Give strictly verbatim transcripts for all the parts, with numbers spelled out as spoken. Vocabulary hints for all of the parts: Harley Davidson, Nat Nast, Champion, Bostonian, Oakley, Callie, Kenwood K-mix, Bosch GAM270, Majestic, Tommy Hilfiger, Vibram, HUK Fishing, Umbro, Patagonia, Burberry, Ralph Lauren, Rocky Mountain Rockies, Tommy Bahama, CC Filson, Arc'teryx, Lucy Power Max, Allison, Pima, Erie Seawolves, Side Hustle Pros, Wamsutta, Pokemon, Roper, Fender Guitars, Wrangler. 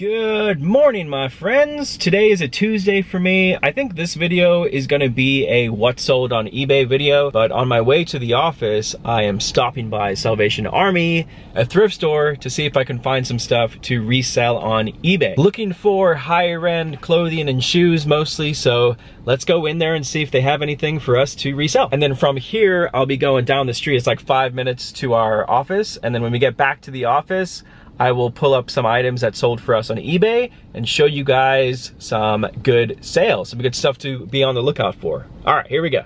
Good morning, my friends. Today is a Tuesday for me. I think this video is going to be a what's sold on eBay video, but on my way to the office, I am stopping by Salvation Army, a thrift store, to see if I can find some stuff to resell on eBay. Looking for higher end clothing and shoes mostly, so let's go in there and see if they have anything for us to resell. And then from here, I'll be going down the street. It's like five minutes to our office, and then when we get back to the office, I will pull up some items that sold for us on eBay and show you guys some good sales, some good stuff to be on the lookout for. All right, here we go.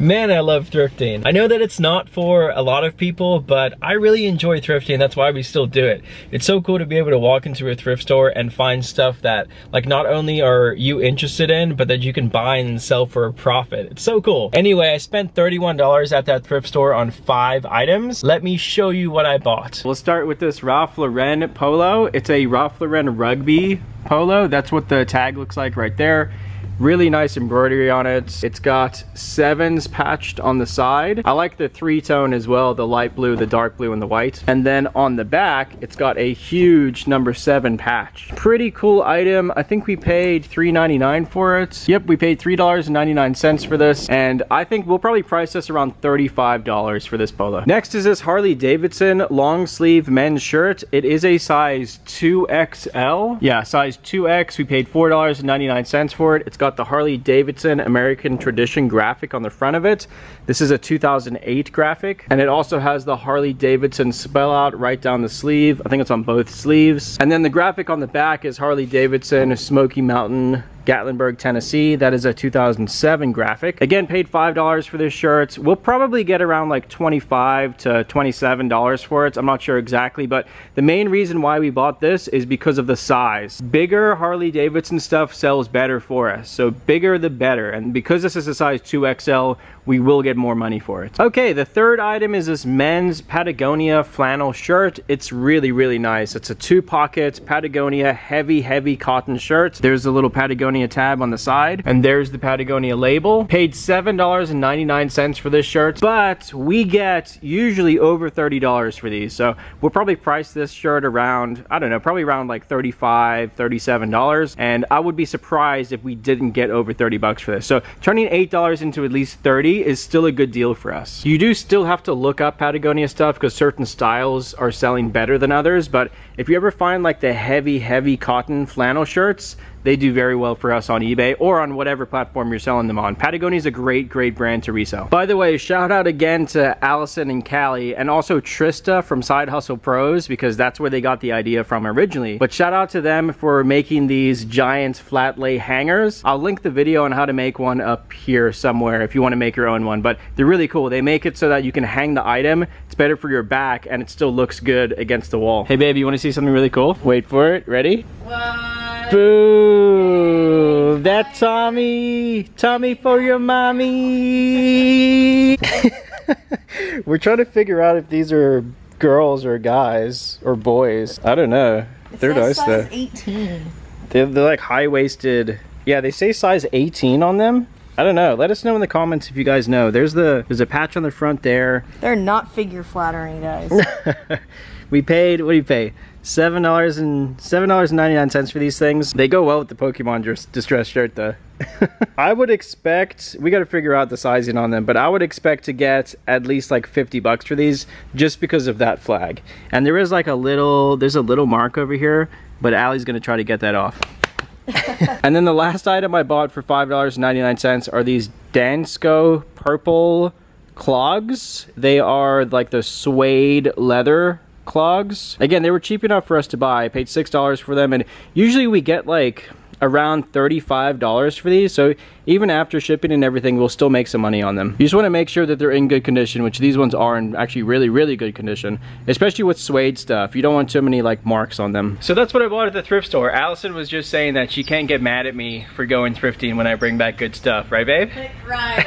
Man, I love thrifting. I know that it's not for a lot of people, but I really enjoy thrifting. That's why we still do it. It's so cool to be able to walk into a thrift store and find stuff that, like, not only are you interested in, but that you can buy and sell for a profit. It's so cool. Anyway, I spent thirty-one dollars at that thrift store on five items. Let me show you what I bought. We'll start with this Ralph Lauren polo. It's a Ralph Lauren rugby polo. That's what the tag looks like right there. Really nice embroidery on it. It's got sevens patched on the side. I like the three-tone as well, the light blue, the dark blue, and the white. And then on the back, it's got a huge number seven patch. Pretty cool item. I think we paid three ninety-nine for it. Yep, we paid three ninety-nine for this, and I think we'll probably price this around thirty-five dollars for this polo. Next is this Harley Davidson long sleeve men's shirt. It is a size two X L. Yeah, size two X. We paid four ninety-nine for it. It's got the Harley Davidson American Tradition graphic on the front of it. This is a two thousand eight graphic, and it also has the Harley Davidson spell out right down the sleeve. I think it's on both sleeves. And then the graphic on the back is Harley Davidson Smoky Mountain, Gatlinburg, Tennessee. That is a two thousand seven graphic. Again, paid five dollars for this shirt. We'll probably get around like twenty-five to twenty-seven dollars for it. I'm not sure exactly, but the main reason why we bought this is because of the size. Bigger Harley Davidson stuff sells better for us, so bigger the better. And because this is a size two X L, we will get more money for it. Okay, the third item is this men's Patagonia flannel shirt. It's really, really nice. It's a two-pocket Patagonia heavy, heavy cotton shirt. There's a little Patagonia tab on the side, and there's the Patagonia label. Paid seven ninety-nine for this shirt, but we get usually over thirty dollars for these, so we'll probably price this shirt around, I don't know, probably around like thirty-five, thirty-seven dollars, and I would be surprised if we didn't get over thirty bucks for this. So turning eight dollars into at least thirty is still a good deal for us. You do still have to look up Patagonia stuff because certain styles are selling better than others, but if you ever find like the heavy, heavy cotton flannel shirts, they do very well for us on eBay or on whatever platform you're selling them on. Patagonia is a great, great brand to resell. By the way, shout out again to Allison and Callie, and also Trista from Side Hustle Pros, because that's where they got the idea from originally. But shout out to them for making these giant flat lay hangers. I'll link the video on how to make one up here somewhere if you want to make your own one, but they're really cool. They make it so that you can hang the item. It's better for your back, and it still looks good against the wall. Hey baby, you want to see something really cool? Wait for it. Ready? What? Boo! Ooh, that Tommy, Tommy for your mommy. We're trying to figure out if these are girls or guys or boys. I don't know. It they're nice though. eighteen. They're, they're like high-waisted. Yeah, they say size eighteen on them. I don't know. Let us know in the comments if you guys know. There's the there's a patch on the front there. They're not figure flattering, guys. We paid, what do you pay? seven dollars and seven ninety-nine for these things. They go well with the Pokemon dress, distress shirt though. I would expect, we got to figure out the sizing on them, but I would expect to get at least like fifty bucks for these just because of that flag. And there is like a little, there's a little mark over here, but Allie's going to try to get that off. And then the last item I bought for five ninety-nine are these Dansko purple clogs. They are like the suede leather clogs. Again, they were cheap enough for us to buy. I paid six dollars for them, and usually we get like around thirty-five dollars for these, so even after shipping and everything, we'll still make some money on them. You just want to make sure that they're in good condition, which these ones are in actually really, really good condition, especially with suede stuff. You don't want too many like marks on them. So that's what I bought at the thrift store. Allison was just saying that she can't get mad at me for going thrifting when I bring back good stuff, right babe? Right.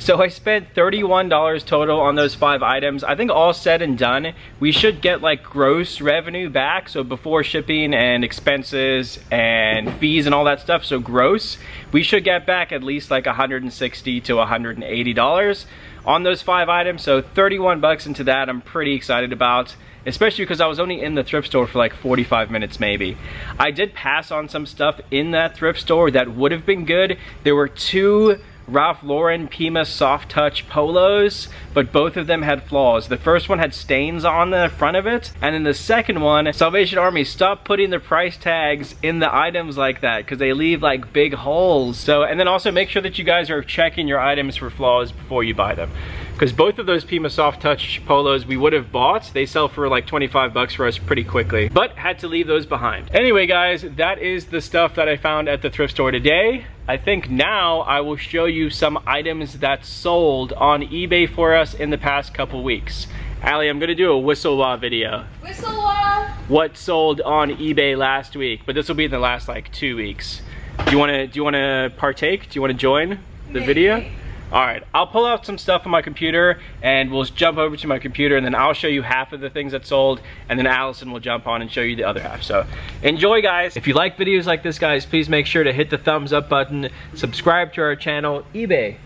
So I spent thirty-one dollars total on those five items. I think all said and done, we should get like gross revenue back. So before shipping and expenses and fees and all that stuff, so gross, we should get back at least like one hundred sixty to one hundred eighty dollars on those five items. So thirty-one bucks into that, I'm pretty excited about. especially because I was only in the thrift store for like forty-five minutes maybe. I did pass on some stuff in that thrift store that would have been good. There were two Ralph Lauren Pima Soft Touch polos, but both of them had flaws. The first one had stains on the front of it, and then the second one, Salvation Army, stop putting the price tags in the items like that, because they leave like big holes. So, and then also make sure that you guys are checking your items for flaws before you buy them, because both of those Pima Soft Touch polos we would have bought. They sell for like twenty-five bucks for us pretty quickly, but had to leave those behind. Anyway guys, that is the stuff that I found at the thrift store today. I think now I will show you some items that sold on eBay for us in the past couple weeks. Allie, I'm gonna do a whistle wah video. Whistle wah! What sold on eBay last week, but this will be in the last like two weeks. Do you wanna, do you wanna partake? Do you wanna join the Maybe. video? Alright, I'll pull out some stuff on my computer and we'll jump over to my computer and then I'll show you half of the things that sold, and then Allison will jump on and show you the other half. So enjoy guys. If you like videos like this guys, please make sure to hit the thumbs up button, subscribe to our channel, eBay.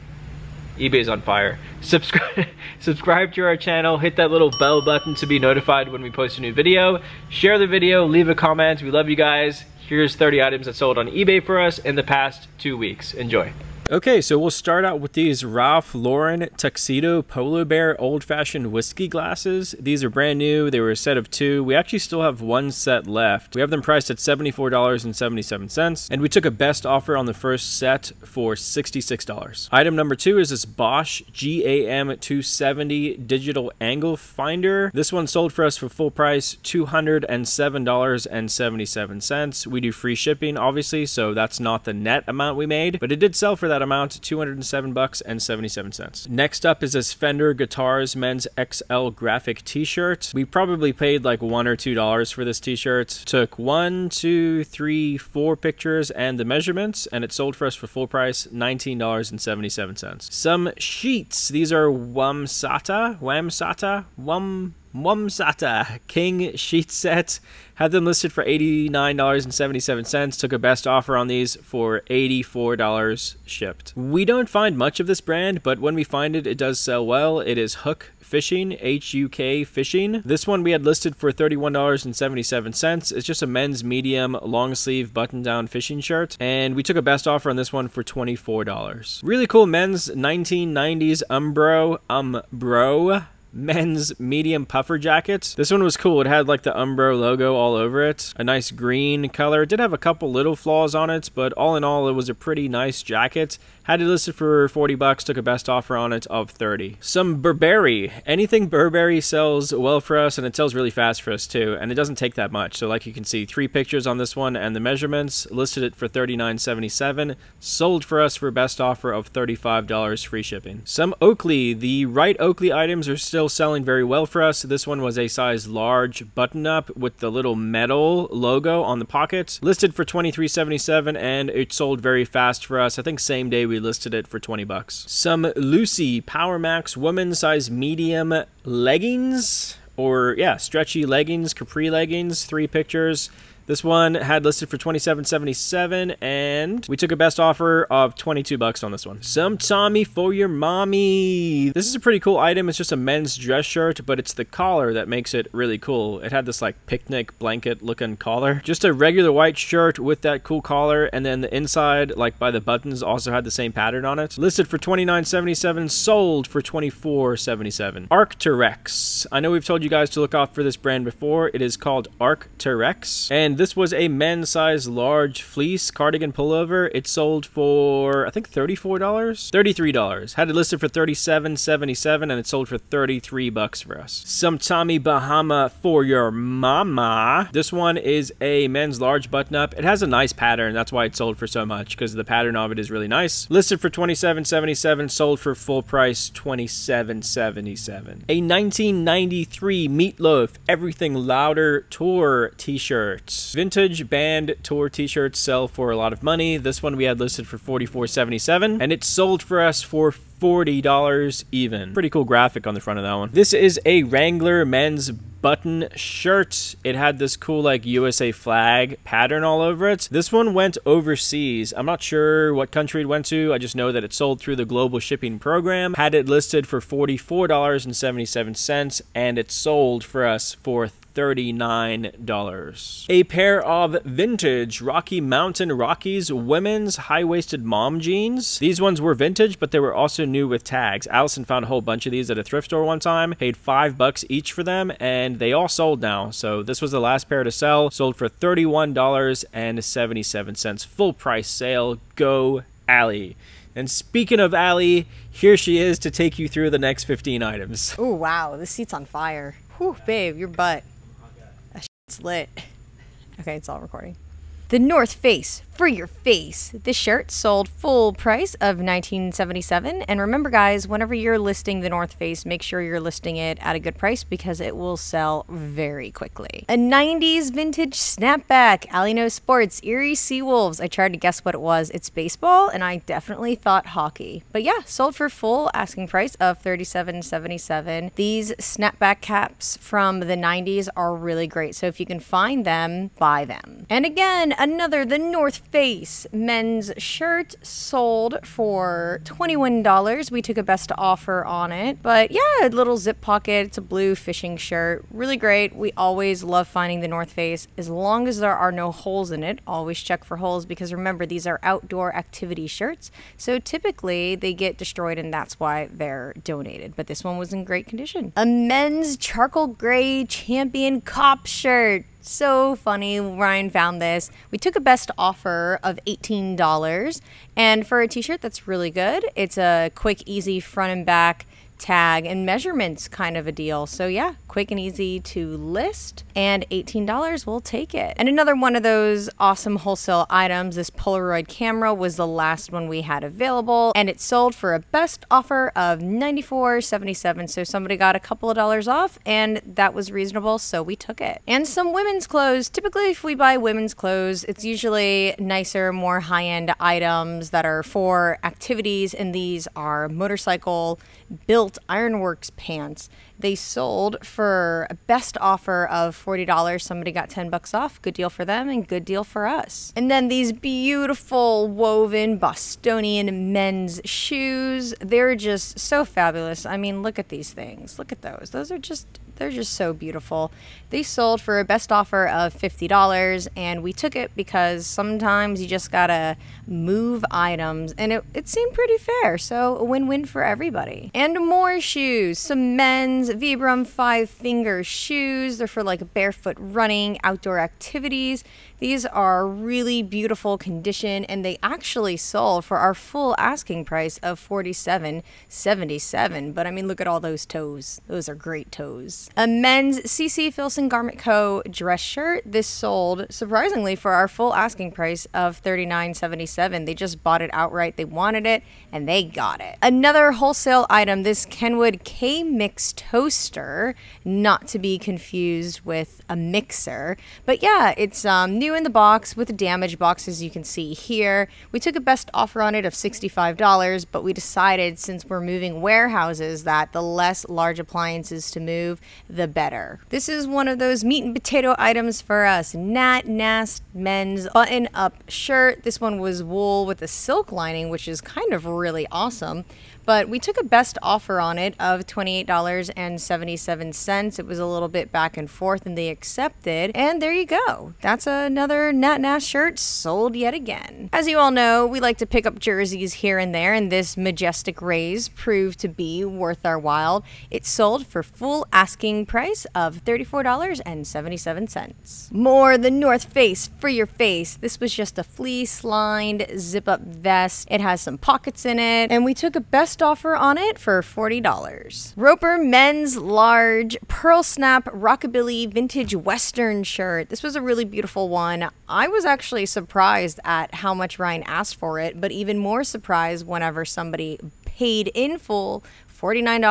eBay's on fire. Subscribe, subscribe to our channel, hit that little bell button to be notified when we post a new video. Share the video, leave a comment. We love you guys. Here's thirty items that sold on eBay for us in the past two weeks. Enjoy. Okay, so we'll start out with these Ralph Lauren Tuxedo Polo Bear old-fashioned whiskey glasses. These are brand new. They were a set of two. We actually still have one set left. We have them priced at seventy-four dollars and seventy-seven cents, and we took a best offer on the first set for sixty-six dollars. Item number two is this Bosch G A M two seventy Digital Angle Finder. This one sold for us for full price two hundred seven dollars and seventy-seven cents. We do free shipping, obviously, so that's not the net amount we made, but it did sell for that amount, two hundred seven bucks and seventy-seven cents. Next up is this Fender Guitars Men's X L Graphic t-shirt. We probably paid like one or two dollars for this t-shirt. Took one, two, three, four pictures and the measurements, and it sold for us for full price nineteen dollars and seventy-seven cents. Some sheets. These are Wamsutta, Wamsutta, Wam. Wamsutta King sheet set. Had them listed for eighty-nine dollars and seventy-seven cents. Took a best offer on these for eighty-four dollars shipped. We don't find much of this brand, but when we find it, it does sell well. It is H U K Fishing, H U K Fishing. This one we had listed for thirty-one dollars and seventy-seven cents. It's just a men's medium long sleeve button down fishing shirt, and we took a best offer on this one for twenty-four dollars. Really cool men's nineteen nineties Umbro, Umbro. men's medium puffer jackets. This one was cool. It had like the Umbro logo all over it. A nice green color. It did have a couple little flaws on it, but all in all, it was a pretty nice jacket. Had it listed for forty bucks, took a best offer on it of thirty. Some Burberry. Anything Burberry sells well for us, and it sells really fast for us too, and it doesn't take that much. So like you can see, three pictures on this one and the measurements. Listed it for thirty-nine dollars and seventy-seven cents. Sold for us for a best offer of thirty-five dollars free shipping. Some Oakley. The right Oakley items are still selling very well for us. This one was a size large button up with the little metal logo on the pockets. Listed for twenty-three dollars and seventy-seven cents, and it sold very fast for us. I think same day we listed it for twenty bucks. Some Lucy Power Max woman size medium leggings, or yeah, stretchy leggings, capri leggings, three pictures. This one had listed for twenty-seven dollars and seventy-seven cents, and we took a best offer of twenty-two bucks on this one. Some Tommy for your mommy. This is a pretty cool item. It's just a men's dress shirt, but it's the collar that makes it really cool. It had this like picnic blanket looking collar. Just a regular white shirt with that cool collar, and then the inside, like by the buttons, also had the same pattern on it. Listed for twenty-nine dollars and seventy-seven cents, sold for twenty-four dollars and seventy-seven cents. Arc'teryx. I know we've told you guys to look out for this brand before. It is called Arc'teryx, and this was a men's size large fleece cardigan pullover. It sold for, I think, thirty-four dollars? thirty-three dollars. Had it listed for thirty-seven dollars and seventy-seven cents, and it sold for thirty-three bucks for us. Some Tommy Bahama for your mama. This one is a men's large button-up. It has a nice pattern. That's why it sold for so much, because the pattern of it is really nice. Listed for twenty-seven dollars and seventy-seven cents, sold for full price twenty-seven dollars and seventy-seven cents. A nineteen ninety-three Meatloaf Everything Louder Tour t-shirt. shirts. Vintage band tour t-shirts sell for a lot of money. This one we had listed for forty-four seventy-seven, and it sold for us for forty dollars even. Pretty cool graphic on the front of that one. This is a Wrangler men's button shirt. It had this cool like U S A flag pattern all over it. This one went overseas. I'm not sure what country it went to. I just know that it sold through the global shipping program. Had it listed for forty-four dollars and seventy-seven cents, and it sold for us for thirty-nine dollars. A pair of vintage Rocky Mountain Rockies women's high-waisted mom jeans. These ones were vintage, but they were also new with tags. Allison found a whole bunch of these at a thrift store one time, paid five bucks each for them, and they all sold now. So this was the last pair to sell, sold for thirty-one dollars and seventy-seven cents. Full price sale, go Allie. And speaking of Allie, here she is to take you through the next fifteen items. Oh wow, this seat's on fire. Whew, babe, your butt. It's lit. Okay, it's all recording. The North Face, for your face. This shirt sold full price of nineteen seventy-seven. And remember guys, whenever you're listing the North Face, make sure you're listing it at a good price because it will sell very quickly. A nineties vintage snapback, Alino Sports, Erie Seawolves. I tried to guess what it was. It's baseball, and I definitely thought hockey. But yeah, sold for full asking price of thirty-seven seventy-seven. These snapback caps from the nineties are really great. So if you can find them, buy them. And again, another the North Face Face men's shirt sold for twenty-one dollars. We took a best offer on it, but yeah, a little zip pocket. It's a blue fishing shirt, really great. We always love finding the North Face as long as there are no holes in it. Always check for holes because remember, these are outdoor activity shirts, so typically they get destroyed and that's why they're donated, but this one was in great condition. A men's charcoal gray Champion cop shirt. So funny, Ryan found this. We took a best offer of eighteen dollars, and for a t-shirt that's really good. It's a quick, easy front and back tag and measurements kind of a deal. So yeah, quick and easy to list, and eighteen dollars, we'll take it. And another one of those awesome wholesale items, this Polaroid camera was the last one we had available, and it sold for a best offer of ninety-four seventy-seven. So somebody got a couple of dollars off, and that was reasonable, so we took it. And some women's clothes. Typically if we buy women's clothes, it's usually nicer, more high-end items that are for activities, and these are motorcycle built Ironworks pants. They sold for a best offer of forty dollars. Somebody got ten bucks off. Good deal for them and good deal for us. And then these beautiful woven Bostonian men's shoes. They're just so fabulous. I mean, look at these things. Look at those. Those are just, they're just so beautiful. They sold for a best offer of fifty dollars, and we took it because sometimes you just gotta move items, and it, it seemed pretty fair. So a win-win for everybody. And more shoes, some men's Vibram five finger shoes. They're for like barefoot running, outdoor activities. These are really beautiful condition, and they actually sold for our full asking price of forty-seven seventy-seven. But I mean, look at all those toes. Those are great toes. A men's C C Filson Garment Co. dress shirt. This sold surprisingly for our full asking price of thirty-nine seventy-seven. They just bought it outright. They wanted it and they got it. Another wholesale item, this Kenwood K-Mix toaster, not to be confused with a mixer. But yeah, it's um, new in the box with the damaged boxes you can see here. We took a best offer on it of sixty-five dollars, but we decided since we're moving warehouses that the less large appliances to move, the better. This is one of those meat and potato items for us. Nat Nast men's button-up shirt. This one was wool with a silk lining, which is kind of really awesome. But we took a best offer on it of twenty-eight seventy-seven. It was a little bit back and forth, and they accepted. And there you go. That's another Nat Nash shirt sold yet again. As you all know, we like to pick up jerseys here and there, and this Majestic Rays proved to be worth our while. It sold for full asking price of thirty-four seventy-seven. More the North Face for your face. This was just a fleece-lined zip-up vest. It has some pockets in it, and we took a best offer on it for forty dollars. Roper men's large pearl snap rockabilly vintage western shirt. This was a really beautiful one. I was actually surprised at how much Ryan asked for it, but even more surprised whenever somebody paid in full forty-nine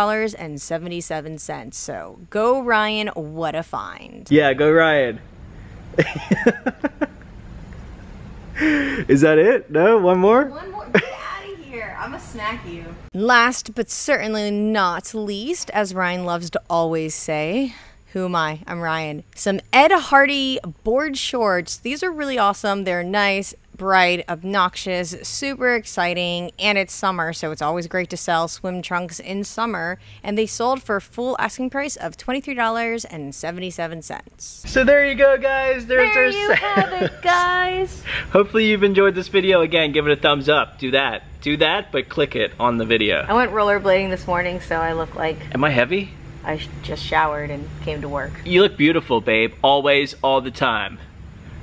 seventy-seven. So go Ryan, what a find. Yeah, go Ryan. Is that it? No? One more? One more. Get out of here. I'm gonna smack you. Last but certainly not least, as Ryan loves to always say, who am I? I'm Ryan. Some Ed Hardy board shorts. These are really awesome. They're nice, bright, obnoxious, super exciting, and it's summer, so it's always great to sell swim trunks in summer, and they sold for a full asking price of twenty-three dollars and seventy-seven cents. So there you go, guys. There's there our you have it, guys. Hopefully you've enjoyed this video. Again, give it a thumbs up. Do that. Do that, but click it on the video. I went rollerblading this morning, so I look like... Am I heavy? I just showered and came to work. You look beautiful, babe. Always, all the time.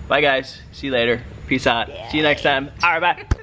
Bye, guys. See you later. Peace out. Yeah. See you next time. All right, bye.